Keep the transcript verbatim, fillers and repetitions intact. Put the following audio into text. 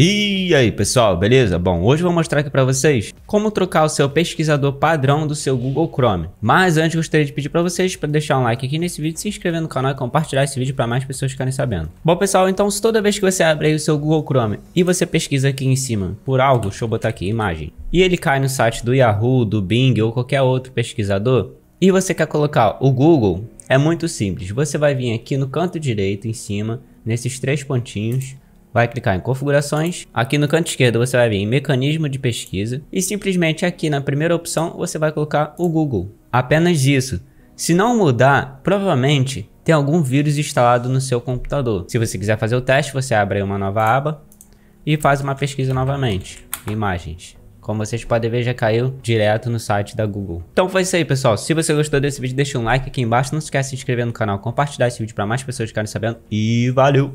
E aí pessoal, beleza? Bom, hoje eu vou mostrar aqui para vocês como trocar o seu pesquisador padrão do seu Google Chrome. Mas antes gostaria de pedir para vocês para deixar um like aqui nesse vídeo, se inscrever no canal e compartilhar esse vídeo para mais pessoas ficarem sabendo. Bom pessoal, então se toda vez que você abre aí o seu Google Chrome e você pesquisa aqui em cima por algo, deixa eu botar aqui imagem, e ele cai no site do Yahoo, do Bing ou qualquer outro pesquisador e você quer colocar o Google, é muito simples. Você vai vir aqui no canto direito em cima, nesses três pontinhos, vai clicar em configurações, aqui no canto esquerdo você vai vir em mecanismo de pesquisa e simplesmente aqui na primeira opção você vai colocar o Google, apenas isso. Se não mudar, provavelmente tem algum vírus instalado no seu computador. Se você quiser fazer o teste, você abre aí uma nova aba e faz uma pesquisa novamente, imagens. Como vocês podem ver, já caiu direto no site da Google. Então foi isso aí, pessoal. Se você gostou desse vídeo, deixa um like aqui embaixo. Não se esquece de se inscrever no canal, compartilhar esse vídeo para mais pessoas ficarem sabendo. E valeu!